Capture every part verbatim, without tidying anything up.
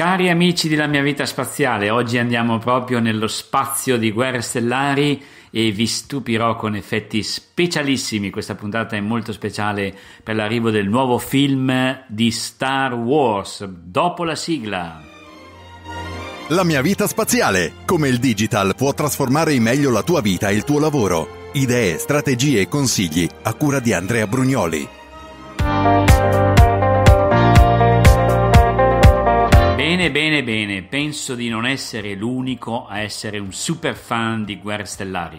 Cari amici della mia vita spaziale, oggi andiamo proprio nello spazio di Guerre Stellari e vi stupirò con effetti specialissimi. Questa puntata è molto speciale per l'arrivo del nuovo film di Star Wars. Dopo la sigla. La mia vita spaziale. Come il digital può trasformare in meglio la tua vita e il tuo lavoro. Idee, strategie e consigli a cura di Andrea Brugnoli. Bene, bene, bene, penso di non essere l'unico a essere un super fan di Guerre Stellari.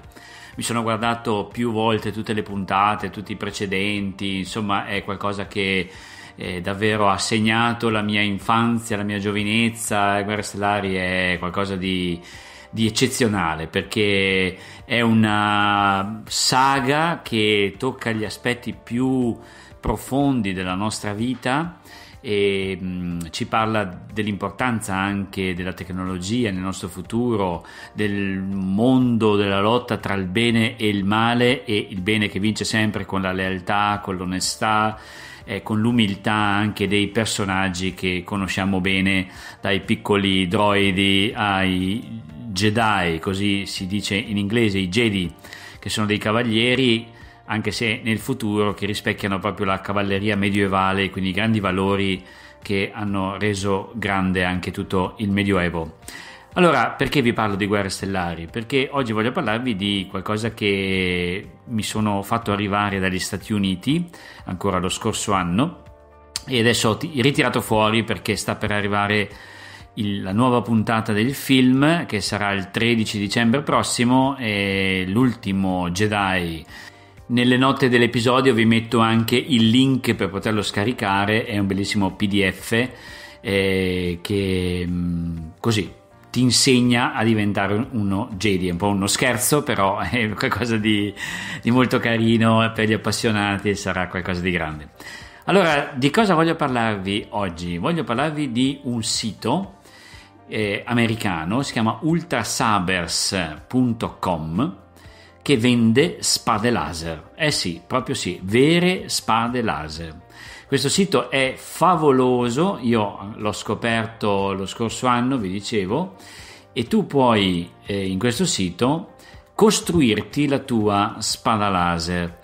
Mi sono guardato più volte tutte le puntate, tutti i precedenti, insomma è qualcosa che eh, davvero ha segnato la mia infanzia, la mia giovinezza. Guerre Stellari è qualcosa di, di eccezionale, perché è una saga che tocca gli aspetti più profondi della nostra vita e mh, ci parla dell'importanza anche della tecnologia nel nostro futuro, del mondo della lotta tra il bene e il male, e il bene che vince sempre con la lealtà, con l'onestà, eh, con l'umiltà anche dei personaggi che conosciamo bene, dai piccoli droidi ai Jedi, così si dice in inglese, i Jedi, che sono dei cavalieri anche se nel futuro, che rispecchiano proprio la cavalleria medievale, quindi i grandi valori che hanno reso grande anche tutto il Medioevo. Allora, perché vi parlo di Guerre Stellari? Perché oggi voglio parlarvi di qualcosa che mi sono fatto arrivare dagli Stati Uniti ancora lo scorso anno e adesso ho ritirato fuori perché sta per arrivare Il, la nuova puntata del film, che sarà il tredici dicembre prossimo, e l'ultimo Jedi. Nelle note dell'episodio vi metto anche il link per poterlo scaricare, è un bellissimo P D F eh, che così ti insegna a diventare uno Jedi. È un po' uno scherzo, però è qualcosa di, di molto carino per gli appassionati e sarà qualcosa di grande. Allora, di cosa voglio parlarvi oggi? Voglio parlarvi di un sito eh, americano, si chiama ultrasabers punto com, che vende spade laser. Eh sì, proprio sì, vere spade laser. Questo sito è favoloso, io l'ho scoperto lo scorso anno, vi dicevo, e tu puoi eh, in questo sito costruirti la tua spada laser.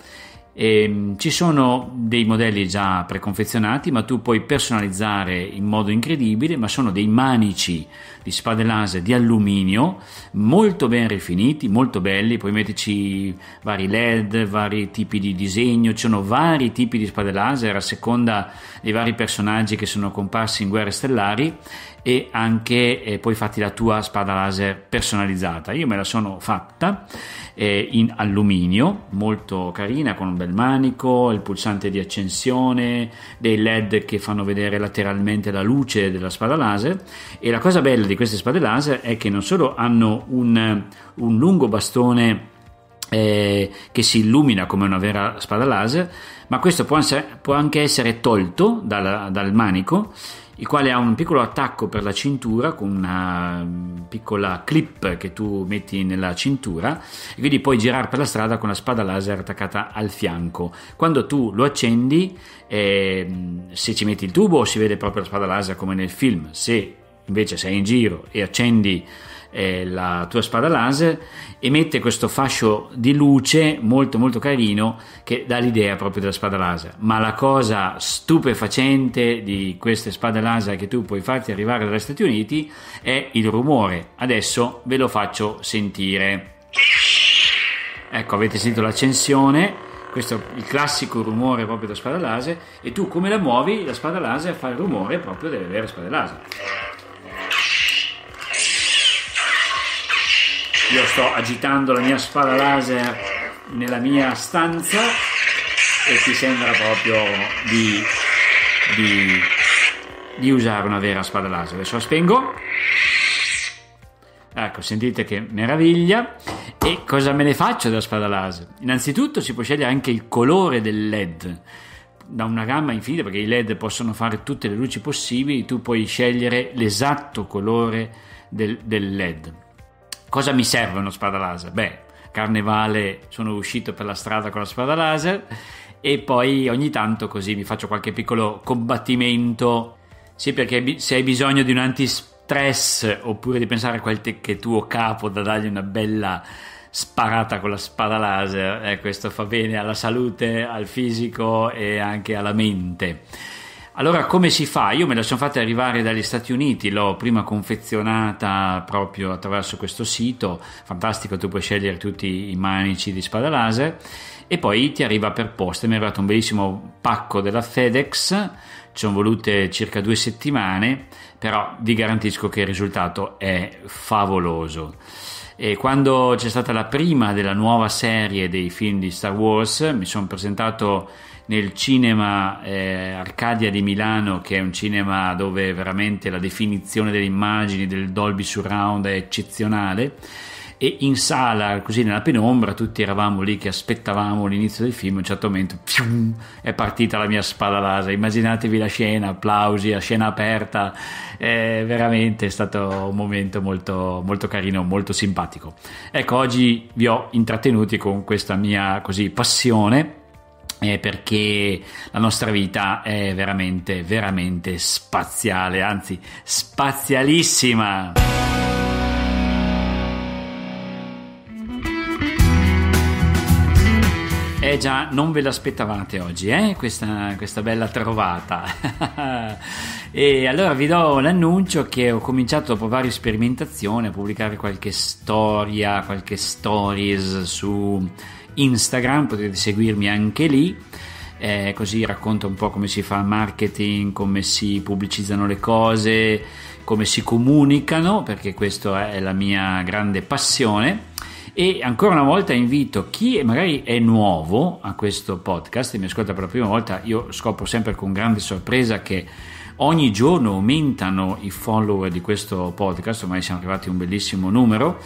E ci sono dei modelli già preconfezionati, ma tu puoi personalizzare in modo incredibile, ma sono dei manici di spade laser di alluminio molto ben rifiniti, molto belli, puoi metterci vari led, vari tipi di disegno, ci sono vari tipi di spade laser a seconda dei vari personaggi che sono comparsi in Guerre Stellari, e anche eh, puoi farti la tua spada laser personalizzata. Io me la sono fatta eh, in alluminio, molto carina, con un bel manico, il pulsante di accensione, dei led che fanno vedere lateralmente la luce della spada laser. E la cosa bella di queste spade laser è che non solo hanno un, un lungo bastone Eh, che si illumina come una vera spada laser, ma questo può, anse, può anche essere tolto dal, dal manico, il quale ha un piccolo attacco per la cintura con una piccola clip che tu metti nella cintura, e quindi puoi girare per la strada con la spada laser attaccata al fianco. Quando tu lo accendi, eh, se ci metti il tubo si vede proprio la spada laser come nel film. Se invece sei in giro e accendi la tua spada laser, emette questo fascio di luce molto molto carino che dà l'idea proprio della spada laser. Ma la cosa stupefacente di queste spade laser che tu puoi farti arrivare dagli Stati Uniti è il rumore. Adesso ve lo faccio sentire. Ecco, avete sentito l'accensione, questo è il classico rumore proprio della spada laser, e tu come la muovi la spada laser fa il rumore proprio delle vere spade laser. Io sto agitando la mia spada laser nella mia stanza e ti sembra proprio di, di, di usare una vera spada laser. Adesso la spengo. Ecco, sentite che meraviglia. E cosa me ne faccio della spada laser? Innanzitutto si può scegliere anche il colore del led, da una gamma infinita, perché i led possono fare tutte le luci possibili, tu puoi scegliere l'esatto colore del, del led. Cosa mi serve una spada laser? Beh, carnevale sono uscito per la strada con la spada laser, e poi ogni tanto così mi faccio qualche piccolo combattimento Sì, perché se hai bisogno di un antistress oppure di pensare a qualche tuo capo da dargli una bella sparata con la spada laser, eh, questo fa bene alla salute, al fisico e anche alla mente. Allora, come si fa? Io me la sono fatta arrivare dagli Stati Uniti, l'ho prima confezionata proprio attraverso questo sito, fantastico, tu puoi scegliere tutti i manici di spada laser e poi ti arriva per posta. Mi è arrivato un bellissimo pacco della FedEx, ci sono volute circa due settimane, però vi garantisco che il risultato è favoloso. E quando c'è stata la prima della nuova serie dei film di Star Wars, mi sono presentato nel cinema eh, Arcadia di Milano, che è un cinema dove veramente la definizione delle immagini del Dolby Surround è eccezionale, e in sala, così nella penombra, tutti eravamo lì che aspettavamo l'inizio del film. A un certo momento pium, è partita la mia spada laser. Immaginatevi la scena, applausi, la scena aperta, è veramente è stato un momento molto, molto carino, molto simpatico. Ecco, oggi vi ho intrattenuti con questa mia così passione, eh, perché la nostra vita è veramente veramente spaziale, anzi spazialissima. Eh già, non ve l'aspettavate oggi, eh? Questa, questa bella trovata. E allora vi do l'annuncio che ho cominciato, dopo varie sperimentazioni, a pubblicare qualche storia, qualche stories su Instagram, potete seguirmi anche lì. Eh, così racconto un po' come si fa marketing, come si pubblicizzano le cose, come si comunicano, perché questa è la mia grande passione. E ancora una volta invito chi magari è nuovo a questo podcast e mi ascolta per la prima volta. Io scopro sempre con grande sorpresa che ogni giorno aumentano i follower di questo podcast, ormai siamo arrivati a un bellissimo numero,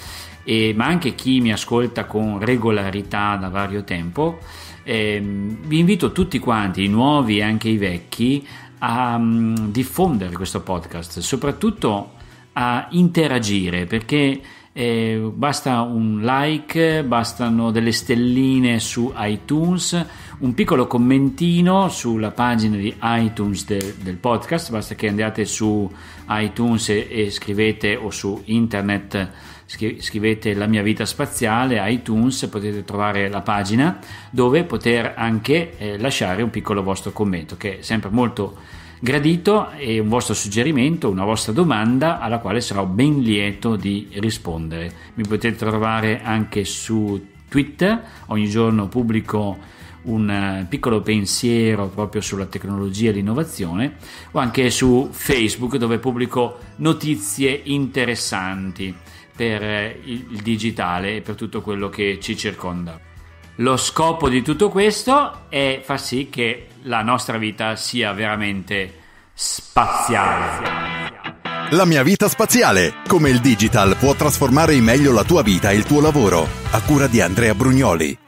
e, ma anche chi mi ascolta con regolarità da vario tempo. Eh, vi invito tutti quanti, i nuovi e anche i vecchi, a um, diffondere questo podcast, soprattutto a interagire, perché Eh, basta un like, bastano delle stelline su iTunes, un piccolo commentino sulla pagina di iTunes de, del podcast. Basta che andiate su iTunes e, e scrivete, o su internet scri, scrivete La mia vita spaziale iTunes, potete trovare la pagina dove poter anche eh, lasciare un piccolo vostro commento, che è sempre molto gradito, e un vostro suggerimento, una vostra domanda, alla quale sarò ben lieto di rispondere. Mi potete trovare anche su Twitter, ogni giorno pubblico un piccolo pensiero proprio sulla tecnologia e l'innovazione, o anche su Facebook, dove pubblico notizie interessanti per il digitale e per tutto quello che ci circonda. Lo scopo di tutto questo è far sì che la nostra vita sia veramente spaziale. La mia vita spaziale, come il digital può trasformare in meglio la tua vita e il tuo lavoro, a cura di Andrea Brugnoli.